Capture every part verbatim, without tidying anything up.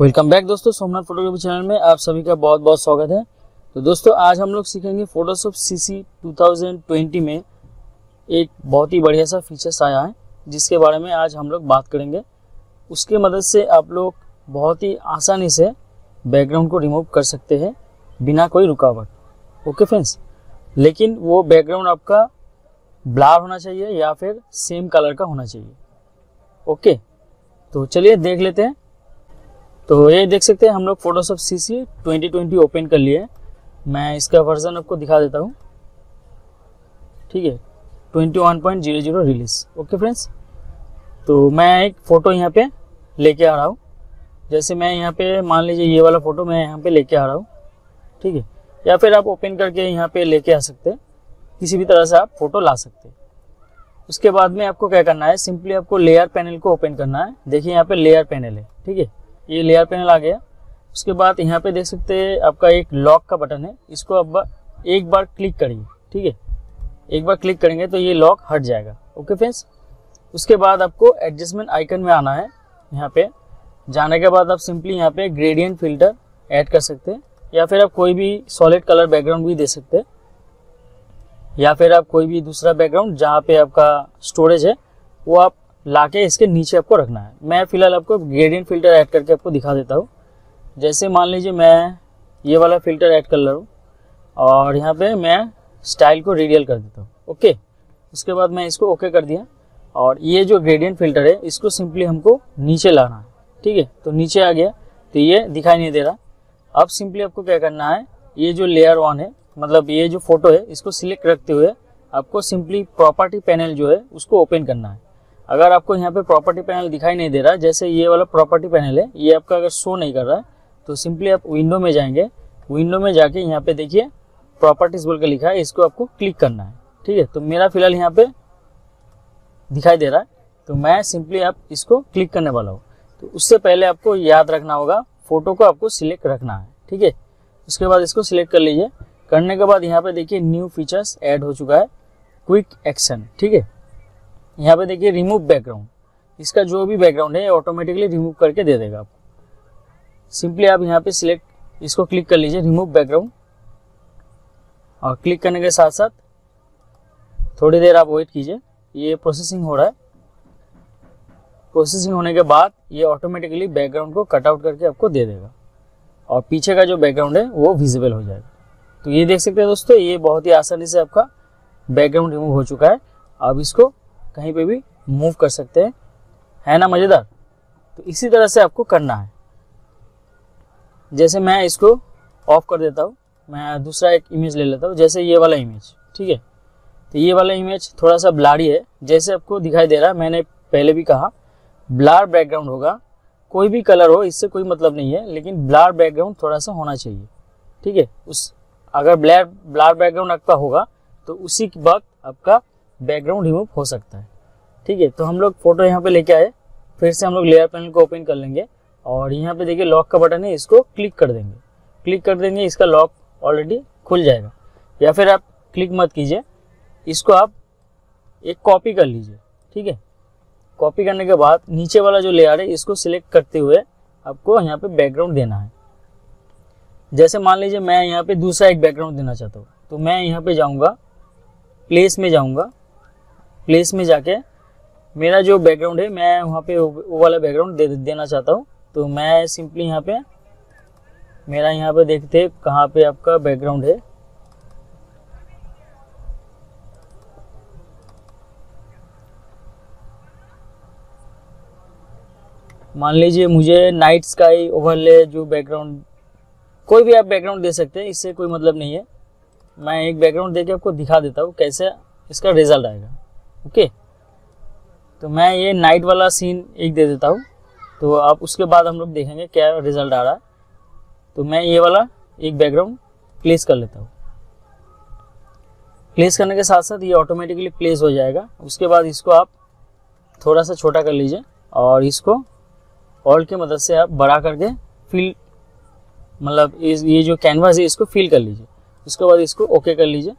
Welcome back दोस्तों, Somnath photography channel में आप सभी का बहुत बहुत स्वागत है। तो दोस्तों आज हम लोग सीखेंगे फोटोशॉप सीसी दो हज़ार बीस में एक बहुत ही बढ़िया सा फीचर्स आया है जिसके बारे में आज हम लोग बात करेंगे। उसके मदद से आप लोग बहुत ही आसानी से बैकग्राउंड को रिमूव कर सकते हैं बिना कोई रुकावट। ओके फ्रेंड्स, लेकिन वो बैकग्राउंड आपका ब्लर होना चाहिए या फिर सेम कलर का होना चाहिए। ओके, तो चलिए देख लेते हैं। तो ये देख सकते हैं हम लोग फोटोशॉप सीसी दो हज़ार बीस ओपन कर लिए। मैं इसका वर्जन आपको दिखा देता हूँ, ठीक है, इक्कीस point zero zero release. Okay friends, तो मैं एक फ़ोटो यहाँ पे लेके आ रहा हूँ। जैसे मैं यहाँ पे मान लीजिए ये वाला फ़ोटो मैं यहाँ पे लेके आ रहा हूँ, ठीक है, या फिर आप ओपन करके यहाँ पे लेके आ सकते हैं, किसी भी तरह से आप फ़ोटो ला सकते हैं। उसके बाद में आपको क्या करना है, सिंपली आपको लेयर पैनल को ओपन करना है। देखिए यहाँ पे लेयर पैनल है, ठीक है, ये लेयर पैनल आ गया। उसके बाद यहाँ पे देख सकते हैं आपका एक लॉक का बटन है, इसको आप एक बार क्लिक करिए, ठीक है, एक बार क्लिक करेंगे तो ये लॉक हट जाएगा। ओके फ्रेंड्स, उसके बाद आपको एडजस्टमेंट आइकन में आना है। यहाँ पे जाने के बाद आप सिंपली यहाँ पे ग्रेडियंट फिल्टर ऐड कर सकते हैं, या फिर आप कोई भी सॉलिड कलर बैकग्राउंड भी दे सकते हैं, या फिर आप कोई भी दूसरा बैकग्राउंड जहाँ पे आपका स्टोरेज है वो आप लाके इसके नीचे आपको रखना है। मैं फिलहाल आपको ग्रेडियंट फिल्टर ऐड करके आपको दिखा देता हूँ। जैसे मान लीजिए मैं ये वाला फिल्टर ऐड कर रहा हूँ और यहाँ पे मैं स्टाइल को रेडियल कर देता हूँ। ओके, उसके बाद मैं इसको ओके कर दिया और ये जो ग्रेडियंट फिल्टर है इसको सिंपली हमको नीचे लाना है, ठीक है। तो नीचे आ गया, तो ये दिखाई नहीं दे रहा। अब सिंपली आपको क्या करना है, ये जो लेयर वन है, मतलब ये जो फोटो है, इसको सिलेक्ट रखते हुए आपको सिंपली प्रॉपर्टी पैनल जो है उसको ओपन करना है। अगर आपको यहाँ पे प्रॉपर्टी पैनल दिखाई नहीं दे रहा, जैसे ये वाला प्रॉपर्टी पैनल है, ये आपका अगर शो नहीं कर रहा है तो सिंपली आप विंडो में जाएंगे। विंडो में जाके यहाँ पे देखिए प्रॉपर्टीज बोल के लिखा है, इसको आपको क्लिक करना है, ठीक है। तो मेरा फिलहाल यहाँ पे दिखाई दे रहा है, तो मैं सिंपली आप इसको क्लिक करने वाला हूँ। तो उससे पहले आपको याद रखना होगा, फोटो को आपको सिलेक्ट रखना है, ठीक है। उसके बाद इसको सिलेक्ट कर लीजिए। करने के बाद यहाँ पे देखिए न्यू फीचर्स ऐड हो चुका है, क्विक एक्शन, ठीक है। यहाँ पे देखिए रिमूव बैकग्राउंड, इसका जो भी बैकग्राउंड है ये ऑटोमेटिकली रिमूव करके दे देगा आपको। सिंपली आप यहाँ पे सिलेक्ट इसको क्लिक कर लीजिए, रिमूव बैकग्राउंड, और क्लिक करने के साथ साथ थोड़ी देर आप वेट कीजिए, ये प्रोसेसिंग हो रहा है। प्रोसेसिंग होने के बाद ये ऑटोमेटिकली बैकग्राउंड को कटआउट करके आपको दे देगा और पीछे का जो बैकग्राउंड है वो विजिबल हो जाएगा। तो ये देख सकते हैं दोस्तों, ये बहुत ही आसानी से आपका बैकग्राउंड रिमूव हो चुका है। अब इसको कहीं पे भी मूव कर सकते हैं, है ना मज़ेदार। तो इसी तरह से आपको करना है। जैसे मैं इसको ऑफ कर देता हूँ, मैं दूसरा एक इमेज ले लेता हूँ, जैसे ये वाला इमेज, ठीक है। तो ये वाला इमेज थोड़ा सा ब्लरी है, जैसे आपको दिखाई दे रहा है, मैंने पहले भी कहा ब्लर बैकग्राउंड होगा, कोई भी कलर हो इससे कोई मतलब नहीं है, लेकिन ब्लर बैकग्राउंड थोड़ा सा होना चाहिए, ठीक है। उस अगर ब्लर ब्लर बैकग्राउंड आपका होगा तो उसी वक्त आपका बैकग्राउंड रिमूव हो सकता है, ठीक है। तो हम लोग फोटो यहाँ पे लेके आए, फिर से हम लोग लेयर पैनल को ओपन कर लेंगे और यहाँ पे देखिए लॉक का बटन है, इसको क्लिक कर देंगे। क्लिक कर देंगे, इसका लॉक ऑलरेडी खुल जाएगा। या फिर आप क्लिक मत कीजिए, इसको आप एक कॉपी कर लीजिए, ठीक है। कॉपी करने के बाद नीचे वाला जो लेयर है इसको सिलेक्ट करते हुए आपको यहाँ पे बैकग्राउंड देना है। जैसे मान लीजिए मैं यहाँ पे दूसरा एक बैकग्राउंड देना चाहता हूँ, तो मैं यहाँ पे जाऊँगा, प्लेस में जाऊँगा। प्लेस में जाके मेरा जो बैकग्राउंड है, मैं वहाँ पे वो वाला बैकग्राउंड दे देना चाहता हूँ। तो मैं सिंपली यहाँ पे मेरा यहाँ पे देखते हैं कहाँ पे आपका बैकग्राउंड है। मान लीजिए मुझे नाइट स्काई ओवरले जो बैकग्राउंड, कोई भी आप बैकग्राउंड दे सकते हैं, इससे कोई मतलब नहीं है। मैं एक बैकग्राउंड देके आपको दिखा देता हूँ कैसे इसका रिजल्ट आएगा। ओके, तो मैं ये नाइट वाला सीन एक दे देता हूँ, तो आप उसके बाद हम लोग देखेंगे क्या रिजल्ट आ रहा है। तो मैं ये वाला एक बैकग्राउंड प्लेस कर लेता हूँ। प्लेस करने के साथ साथ ये ऑटोमेटिकली प्लेस हो जाएगा। उसके बाद इसको आप थोड़ा सा छोटा कर लीजिए और इसको ऑल्ट की मदद से आप बड़ा करके फिल, मतलब ये जो कैनवास है इसको फिल कर लीजिए। उसके बाद इसको ओके कर लीजिए।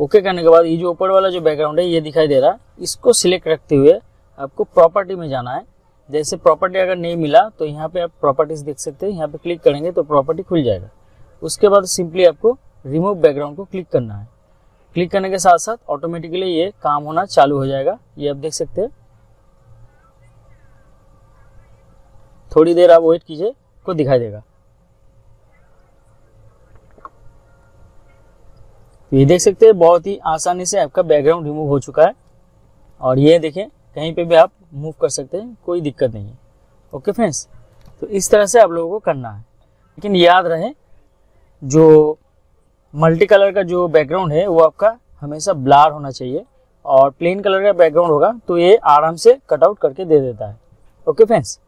ओके करने के बाद ये जो ऊपर वाला जो बैकग्राउंड है ये दिखाई दे रहा है, इसको सिलेक्ट रखते हुए आपको प्रॉपर्टी में जाना है। जैसे प्रॉपर्टी अगर नहीं मिला तो यहाँ पे आप प्रॉपर्टीज़ देख सकते हैं, यहाँ पे क्लिक करेंगे तो प्रॉपर्टी खुल जाएगा। उसके बाद सिंपली आपको रिमूव बैकग्राउंड को क्लिक करना है। क्लिक करने के साथ साथ ऑटोमेटिकली ये काम होना चालू हो जाएगा, ये आप देख सकते हैं। थोड़ी देर आप वेट कीजिए, को दिखाई देगा। तो ये देख सकते हैं बहुत ही आसानी से आपका बैकग्राउंड रिमूव हो चुका है। और ये देखें कहीं पे भी आप मूव कर सकते हैं, कोई दिक्कत नहीं है। ओके फ्रेंड्स, तो इस तरह से आप लोगों को करना है। लेकिन याद रहे जो मल्टी कलर का जो बैकग्राउंड है वो आपका हमेशा ब्लर होना चाहिए, और प्लेन कलर का बैकग्राउंड होगा तो ये आराम से कटआउट करके दे देता है। ओके फ्रेंड्स,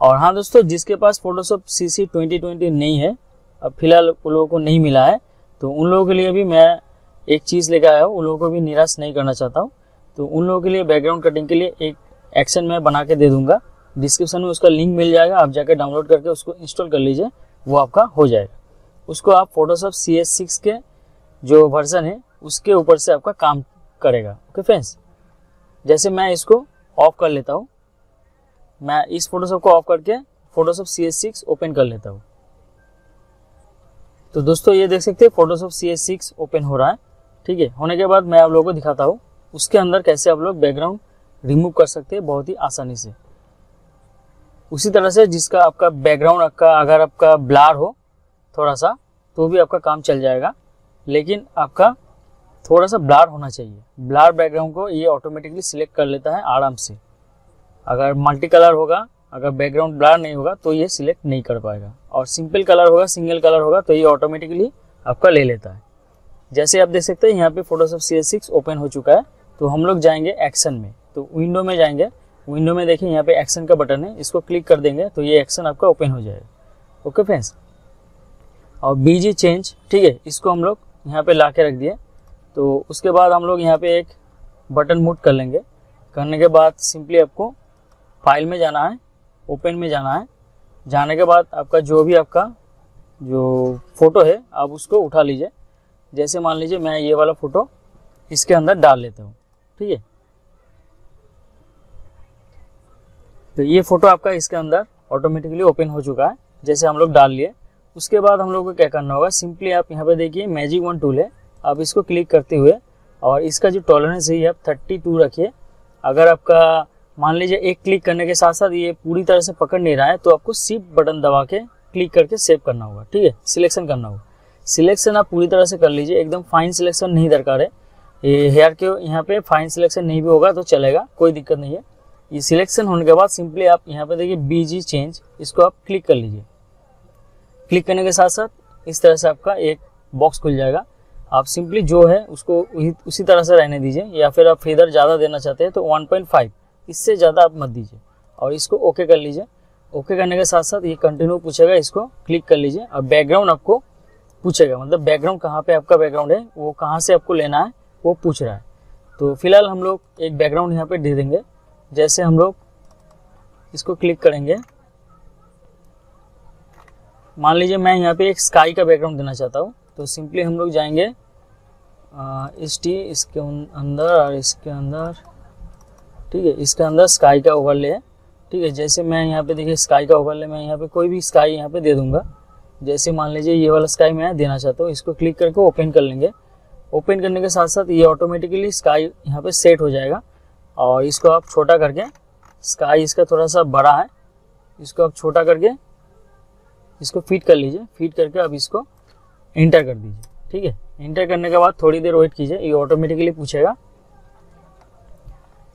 और हाँ दोस्तों, जिसके पास फोटोशॉप सीसी ट्वेंटी ट्वेंटी नहीं है, अब फिलहाल उन लोगों को नहीं मिला है, तो उन लोगों के लिए भी मैं एक चीज़ लेकर आया हूँ। उन लोगों को भी निराश नहीं करना चाहता हूँ, तो उन लोगों के लिए बैकग्राउंड कटिंग के लिए एक एक्शन मैं बना के दे दूँगा। डिस्क्रिप्शन में उसका लिंक मिल जाएगा, आप जाकर डाउनलोड करके उसको इंस्टॉल कर लीजिए, वो आपका हो जाएगा। उसको आप फोटोशॉप सी एस सिक्स के जो वर्जन है उसके ऊपर से आपका काम करेगा। ओके फ्रेंड्स, जैसे मैं इसको ऑफ कर लेता हूँ, मैं इस फोटोशॉप को ऑफ करके Photoshop C S six open कर लेता हूँ। तो दोस्तों ये देख सकते हैं Photoshop C S six open हो रहा है। ठीक है, होने के बाद मैं आप लोगों को दिखाता हूँ उसके अंदर कैसे आप लोग बैकग्राउंड रिमूव कर सकते हैं बहुत ही आसानी से। उसी तरह से जिसका आपका बैकग्राउंड आपका अगर आपका ब्लर हो थोड़ा सा तो भी आपका काम चल जाएगा, लेकिन आपका थोड़ा सा ब्लर होना चाहिए। ब्लर बैकग्राउंड को ये ऑटोमेटिकली सिलेक्ट कर लेता है आराम से। अगर मल्टी कलर होगा, अगर बैकग्राउंड ब्लर नहीं होगा तो ये सिलेक्ट नहीं कर पाएगा, और सिंपल कलर होगा, सिंगल कलर होगा तो ये ऑटोमेटिकली आपका ले लेता है। जैसे आप देख सकते हैं यहाँ पे Photoshop C S six open हो चुका है। तो हम लोग जाएंगे एक्शन में, तो विंडो में जाएंगे। विंडो में देखिए यहाँ पे एक्शन का बटन है, इसको क्लिक कर देंगे तो ये एक्शन आपका ओपन हो जाएगा। ओके फ्रेंड्स, और बीजी चेंज, ठीक है, इसको हम लोग यहाँ पे ला के रख दिए। तो उसके बाद हम लोग यहाँ पे एक बटन मूव कर लेंगे। करने के बाद सिंपली आपको फाइल में जाना है, ओपन में जाना है। जाने के बाद आपका जो भी आपका जो फ़ोटो है आप उसको उठा लीजिए। जैसे मान लीजिए मैं ये वाला फ़ोटो इसके अंदर डाल लेता हूँ। ठीक है, तो ये फ़ोटो आपका इसके अंदर ऑटोमेटिकली ओपन हो चुका है जैसे हम लोग डाल लिए। उसके बाद हम लोग को क्या करना होगा, सिंपली आप यहाँ पे देखिए मैजिक वन टूल है, आप इसको क्लिक करते हुए और इसका जो टॉलरेंस है ये आप थर्टी टू रखिए। अगर आपका मान लीजिए एक क्लिक करने के साथ साथ ये पूरी तरह से पकड़ नहीं रहा है तो आपको शिफ्ट बटन दबा के क्लिक करके सेव करना होगा। ठीक है, सिलेक्शन करना होगा। सिलेक्शन आप पूरी तरह से कर लीजिए, एकदम फाइन सिलेक्शन नहीं दरकार है। ये हेयर के यहाँ पे फाइन सिलेक्शन नहीं भी होगा तो चलेगा, कोई दिक्कत नहीं है। ये सिलेक्शन होने के बाद सिंपली आप यहाँ पे देखिए बीजी चेंज, इसको आप क्लिक कर लीजिए। क्लिक करने के साथ साथ इस तरह से आपका एक बॉक्स खुल जाएगा। आप सिंपली जो है उसको उसी तरह से रहने दीजिए, या फिर आप फेदर ज़्यादा देना चाहते हैं तो वन पॉइंट फाइव, इससे ज़्यादा आप मत दीजिए, और इसको ओके कर लीजिए। ओके करने के साथ साथ ये कंटिन्यू पूछेगा, इसको क्लिक कर लीजिए। और बैकग्राउंड आपको पूछेगा, मतलब बैकग्राउंड कहाँ पे आपका बैकग्राउंड है, वो कहाँ से आपको लेना है वो पूछ रहा है। तो फिलहाल हम लोग एक बैकग्राउंड यहाँ पे दे देंगे। जैसे हम लोग इसको क्लिक करेंगे, मान लीजिए मैं यहाँ पे एक स्काई का बैकग्राउंड देना चाहता हूँ, तो सिंपली हम लोग जाएंगे एस टी इसके अंदर और इसके अंदर, ठीक है, इसके अंदर स्काई का ओवरले है। ठीक है, जैसे मैं यहाँ पे देखिए स्काई का ओवरले, मैं यहाँ पे कोई भी स्काई यहाँ पे दे दूंगा। जैसे मान लीजिए ये वाला स्काई मैं देना चाहता हूँ, इसको क्लिक करके ओपन कर लेंगे। ओपन करने के साथ साथ ये ऑटोमेटिकली स्काई यहाँ पे सेट हो जाएगा। और इसको आप छोटा करके, स्काई इसका थोड़ा सा बड़ा है, इसको आप छोटा करके इसको फिट कर लीजिए। फिट करके अब इसको इंटर कर दीजिए। ठीक है, इंटर करने के बाद थोड़ी देर वेट कीजिए, ये ऑटोमेटिकली पूछेगा।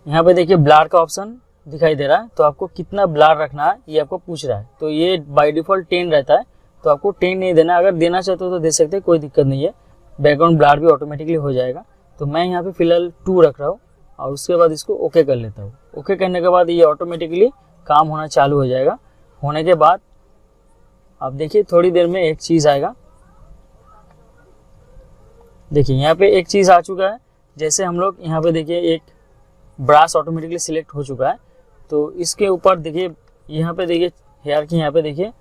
यहाँ पे देखिए ब्लर का ऑप्शन दिखाई दे रहा है, तो आपको कितना ब्लर रखना है ये आपको पूछ रहा है। तो ये बाय डिफ़ॉल्ट टेन रहता है, तो आपको टेन नहीं देना। अगर देना चाहते हो तो दे सकते हैं, कोई दिक्कत नहीं है। बैकग्राउंड ब्लर भी ऑटोमेटिकली हो जाएगा। तो मैं यहाँ पे फिलहाल टू रख रहा हूँ और उसके बाद इसको ओके कर लेता हूँ। ओके करने के बाद ये ऑटोमेटिकली काम होना चालू हो जाएगा। होने के बाद आप देखिए थोड़ी देर में एक चीज़ आएगा। देखिए यहाँ पे एक चीज़ आ चुका है। जैसे हम लोग यहाँ पे देखिए एक ब्रश ऑटोमेटिकली सिलेक्ट हो चुका है। तो इसके ऊपर देखिए यहाँ पे देखिए हेयर की यहाँ पे देखिए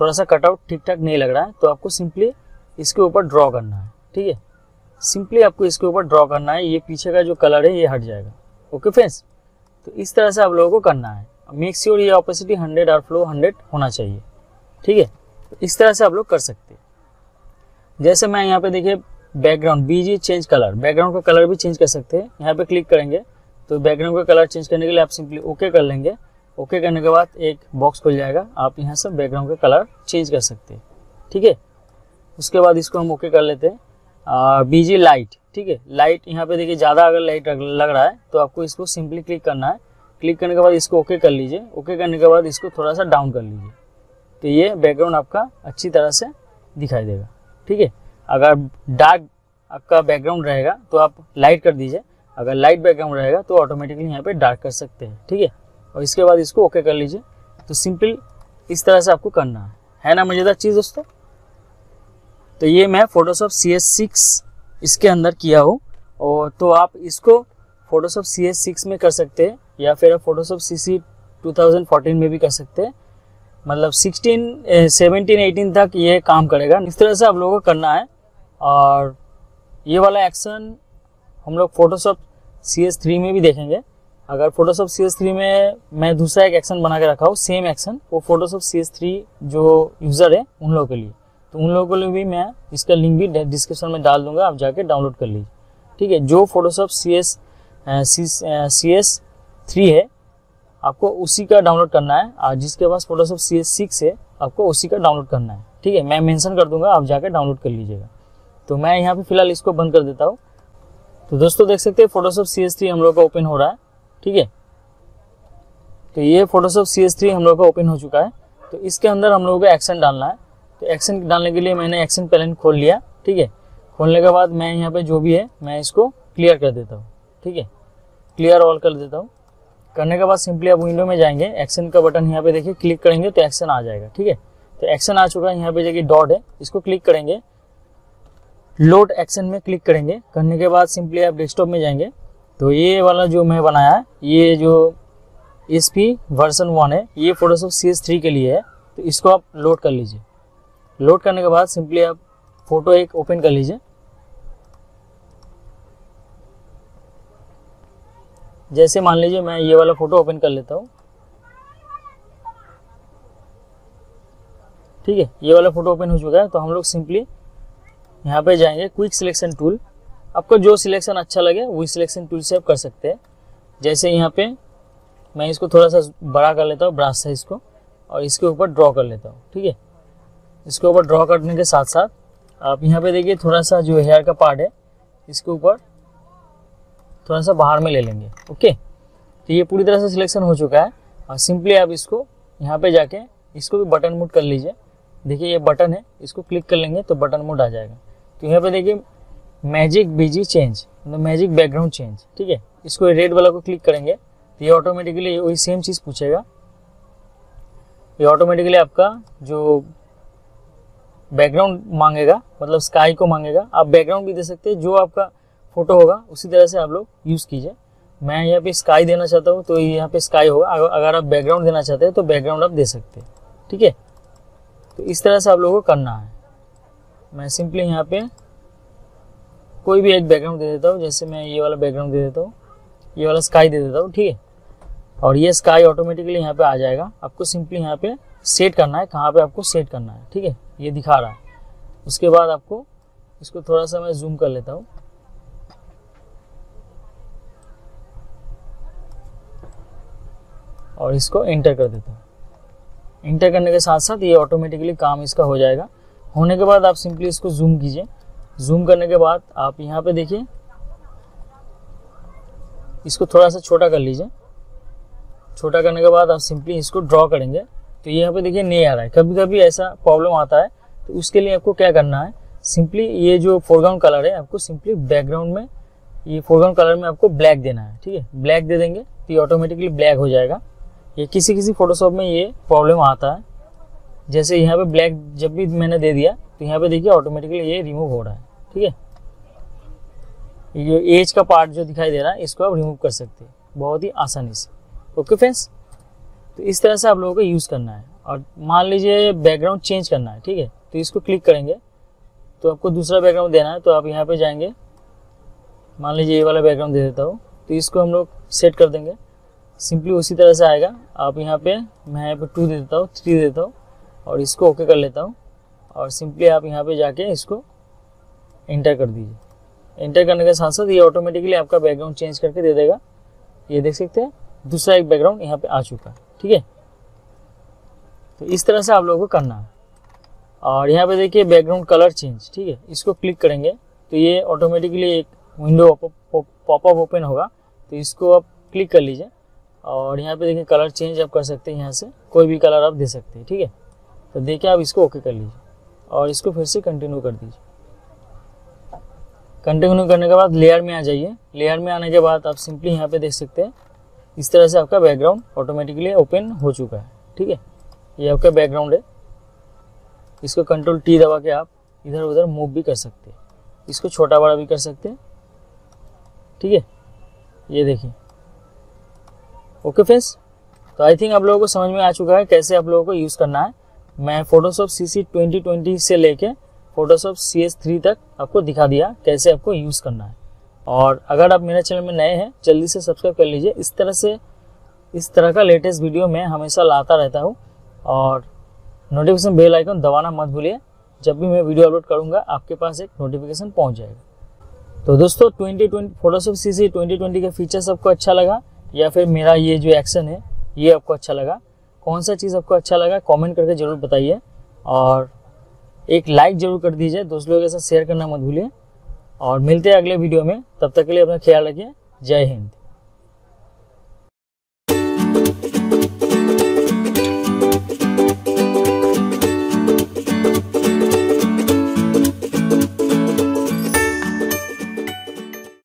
थोड़ा सा कटआउट ठीक ठाक नहीं लग रहा है, तो आपको सिंपली इसके ऊपर ड्रॉ करना है। ठीक है, सिंपली आपको इसके ऊपर ड्रॉ करना है, ये पीछे का जो कलर है ये हट जाएगा। ओके फ्रेंड्स, तो इस तरह से आप लोगों को करना है। मेक श्योर ये ऑपेसिटी हंड्रेड और फ्लो हंड्रेड होना चाहिए। ठीक है, तो इस तरह से आप लोग कर सकते हैं। जैसे मैं यहाँ पे देखिए background BG change colour, background का कलर भी चेंज कर सकते हैं। यहाँ पे क्लिक करेंगे तो बैकग्राउंड का कलर चेंज करने के लिए आप सिंपली ओके कर लेंगे। ओके करने के बाद एक बॉक्स खुल जाएगा, आप यहाँ से बैकग्राउंड का कलर चेंज कर सकते हैं। ठीक है, उसके बाद इसको हम ओके कर लेते हैं। बीजी लाइट, ठीक है, लाइट यहाँ पे देखिए ज़्यादा अगर लाइट लग रहा है तो आपको इसको सिंपली क्लिक करना है। क्लिक करने के बाद इसको ओके कर लीजिए। ओके करने के बाद इसको थोड़ा सा डाउन कर लीजिए, तो ये बैकग्राउंड आपका अच्छी तरह से दिखाई देगा। ठीक है, अगर डार्क आपका बैकग्राउंड रहेगा तो आप लाइट कर दीजिए, अगर लाइट बैकग्राउंड रहेगा तो ऑटोमेटिकली यहाँ पे डार्क कर सकते हैं। ठीक है, और इसके बाद इसको ओके कर लीजिए। तो सिंपल इस तरह से आपको करना है, है ना मज़ेदार चीज़ दोस्तों। तो ये मैं फोटोशॉप सी एस सिक्स इसके अंदर किया हूँ, और तो आप इसको फोटोशॉप सी एस सिक्स में कर सकते हैं, या फिर आप Photoshop CC two thousand fourteen में भी कर सकते हैं। मतलब सिक्सटीन सेवनटीन एटीन तक ये काम करेगा। इस तरह से आप लोगों को करना है। और ये वाला एक्शन हम लोग फोटोशॉप सी एस थ्री में भी देखेंगे। अगर फोटोशॉप सी एस थ्री में मैं दूसरा एक एक्शन बना के रखा हूँ, सेम एक्शन, वो फोटोशॉप सी एस थ्री जो यूज़र है उन लोगों के लिए, तो उन लोगों के लिए भी मैं इसका लिंक भी डिस्क्रिप्शन में डाल दूंगा, आप जाके डाउनलोड कर लीजिए। ठीक है, जो फोटोशॉप सी एस थ्री है आपको उसी का डाउनलोड करना है, और जिसके पास फोटोशॉप सी एस सिक्स है आपको उसी का डाउनलोड करना है। ठीक है, मैं मेंशन कर दूंगा, आप जाके डाउनलोड कर लीजिएगा। तो मैं यहाँ पे फिलहाल इसको बंद कर देता हूँ। तो दोस्तों देख सकते हैं फोटोशॉप सी एस थ्री हम लोग का ओपन हो रहा है। ठीक है, तो ये फोटोशॉप सी एस थ्री हम लोग का ओपन हो चुका है। तो इसके अंदर हम लोगों को एक्शन डालना है। तो एक्शन डालने के लिए मैंने एक्शन पैलेट खोल लिया। ठीक है, खोलने के बाद मैं यहाँ पे जो भी है मैं इसको क्लियर कर देता हूँ। ठीक है, क्लियर ऑल कर देता हूँ। करने के बाद सिंपली आप विंडो में जाएंगे, एक्शन का बटन यहाँ पे देखिए, क्लिक करेंगे तो एक्शन आ जाएगा। ठीक है, तो एक्शन आ चुका है। यहाँ पे देखिए डॉट है, इसको क्लिक करेंगे, लोड एक्शन में क्लिक करेंगे। करने के बाद सिंपली आप डेस्कटॉप में जाएंगे। तो ये वाला जो मैं बनाया है, ये जो एस पी वर्जन वन है, ये फोटोशॉप सी एस थ्री के लिए है। तो इसको आप लोड कर लीजिए। लोड करने के बाद सिंपली आप फोटो एक ओपन कर लीजिए। जैसे मान लीजिए मैं ये वाला फोटो ओपन कर लेता हूँ। ठीक है, ये वाला फोटो ओपन हो चुका है। तो हम लोग सिंपली यहाँ पे जाएंगे क्विक सिलेक्शन टूल। आपको जो सिलेक्शन अच्छा लगे वही सिलेक्शन टूल से आप कर सकते हैं। जैसे यहाँ पे मैं इसको थोड़ा सा बड़ा कर लेता हूँ, ब्रास साइज को, और इसके ऊपर ड्रॉ कर लेता हूँ। ठीक है, इसके ऊपर ड्रॉ करने के साथ साथ आप यहाँ पे देखिए थोड़ा सा जो हेयर का पार्ट है इसके ऊपर थोड़ा सा बाहर में ले लेंगे। ओके, तो ये पूरी तरह से सिलेक्शन हो चुका है। और सिंपली आप इसको यहाँ पे जाके इसको भी बटन मोड कर लीजिए। देखिए ये बटन है, इसको क्लिक कर लेंगे तो बटन मोड आ जाएगा। तो यहाँ पे देखिए मैजिक बीजी चेंज, मतलब मैजिक बैकग्राउंड चेंज। ठीक है, इसको रेड वाला को क्लिक करेंगे तो ये ऑटोमेटिकली वही सेम चीज़ पूछेगा। ये ऑटोमेटिकली आपका जो बैकग्राउंड मांगेगा, मतलब स्काई को मांगेगा। आप बैकग्राउंड भी दे सकते हैं, जो आपका फोटो होगा उसी तरह से आप लोग यूज़ कीजिए। मैं यहाँ पे स्काई देना चाहता हूँ तो यहाँ पे स्काई होगा। अगर आप बैकग्राउंड देना चाहते हैं तो बैकग्राउंड आप दे सकते हैं। ठीक है, तो इस तरह से आप लोगों को करना है। मैं सिंपली यहाँ पे कोई भी एक बैकग्राउंड दे देता हूँ। जैसे मैं ये वाला बैकग्राउंड दे देता हूँ, ये वाला स्काई दे देता हूँ। ठीक है, और ये स्काई ऑटोमेटिकली यहाँ पर आ जाएगा। आपको सिंपली यहाँ पर सेट करना है, कहाँ पर आपको सेट करना है। ठीक है, ये दिखा रहा है। उसके बाद आपको इसको थोड़ा सा मैं जूम कर लेता हूँ। और इसको एंटर कर देता हूँ। एंटर करने के साथ साथ ये ऑटोमेटिकली काम इसका हो जाएगा। होने के बाद आप सिंपली इसको जूम कीजिए। जूम करने के बाद आप यहाँ पे देखिए इसको थोड़ा सा छोटा कर लीजिए। छोटा करने के बाद आप सिंपली इसको ड्रॉ करेंगे तो यहाँ पे देखिए नहीं आ रहा है। कभी कभी ऐसा प्रॉब्लम आता है, तो उसके लिए आपको क्या करना है, सिंपली ये जो फोरग्राउंड कलर है आपको सिंपली बैकग्राउंड में, ये फोरग्राउंड कलर में आपको ब्लैक देना है। ठीक है, ब्लैक दे देंगे तो ये ऑटोमेटिकली ब्लैक हो जाएगा। ये किसी किसी फोटोशॉप में ये प्रॉब्लम आता है। जैसे यहाँ पे ब्लैक जब भी मैंने दे दिया तो यहाँ पे देखिए ऑटोमेटिकली ये रिमूव हो रहा है। ठीक है, ये जो एज का पार्ट जो दिखाई दे रहा है इसको आप रिमूव कर सकते हैं बहुत ही आसानी से। ओके फ्रेंड्स, तो इस तरह से आप लोगों को यूज़ करना है। और मान लीजिए बैकग्राउंड चेंज करना है। ठीक है, तो इसको क्लिक करेंगे तो आपको दूसरा बैकग्राउंड देना है। तो आप यहाँ पर जाएंगे, मान लीजिए ये वाला बैकग्राउंड दे देता हूँ। तो इसको हम लोग सेट कर देंगे। सिंपली उसी तरह से आएगा। आप यहाँ पे, मैं यहाँ पे टू दे देता हूँ, थ्री देता हूँ और इसको ओके कर लेता हूँ और सिंपली आप यहाँ पे जाके इसको एंटर कर दीजिए। एंटर करने के साथ साथ ये ऑटोमेटिकली आपका बैकग्राउंड चेंज करके दे देगा। ये देख सकते हैं दूसरा एक बैकग्राउंड यहाँ पे आ चुका है, ठीक है। तो इस तरह से आप लोगों को करना है। और यहाँ पे देखिए बैकग्राउंड कलर चेंज, ठीक है, इसको क्लिक करेंगे तो ये ऑटोमेटिकली एक विंडो पॉपअप ओपन होगा, तो इसको आप क्लिक कर लीजिए। और यहाँ पे देखिए कलर चेंज आप कर सकते हैं, यहाँ से कोई भी कलर आप दे सकते हैं, ठीक है। तो देखिए आप इसको ओके कर लीजिए और इसको फिर से कंटिन्यू कर दीजिए। कंटिन्यू करने के बाद लेयर में आ जाइए। लेयर में आने के बाद आप सिंपली यहाँ पे देख सकते हैं इस तरह से आपका बैकग्राउंड ऑटोमेटिकली ओपन हो चुका है, ठीक है। ये आपका बैकग्राउंड है, इसको कंट्रोल टी दबा के आप इधर उधर मूव भी कर सकते हैं, इसको छोटा बड़ा भी कर सकते हैं, ठीक है। ये देखिए, ओके फ्रेंड्स, तो आई थिंक आप लोगों को समझ में आ चुका है कैसे आप लोगों को यूज़ करना है। मैं फोटोशॉप सीसी ट्वेंटी ट्वेंटी से लेके फोटोशॉप सी एस थ्री तक आपको दिखा दिया कैसे आपको यूज़ करना है। और अगर आप मेरे चैनल में नए हैं, जल्दी से सब्सक्राइब कर लीजिए। इस तरह से इस तरह का लेटेस्ट वीडियो मैं हमेशा लाता रहता हूँ। और नोटिफिकेशन बेल आइकन दबाना मत भूलिए, जब भी मैं वीडियो अपलोड करूँगा आपके पास एक नोटिफिकेशन पहुँच जाएगा। तो दोस्तों twenty twenty Photoshop CC twenty twenty का फीचर्स आपको अच्छा लगा या फिर मेरा ये जो एक्शन है ये आपको अच्छा लगा, कौन सा चीज़ आपको अच्छा लगा कमेंट करके ज़रूर बताइए। और एक लाइक ज़रूर कर दीजिए, दोस्त लोगों के साथ शेयर करना मत भूलिए। और मिलते हैं अगले वीडियो में, तब तक के लिए अपना ख्याल रखिए। जय हिंद।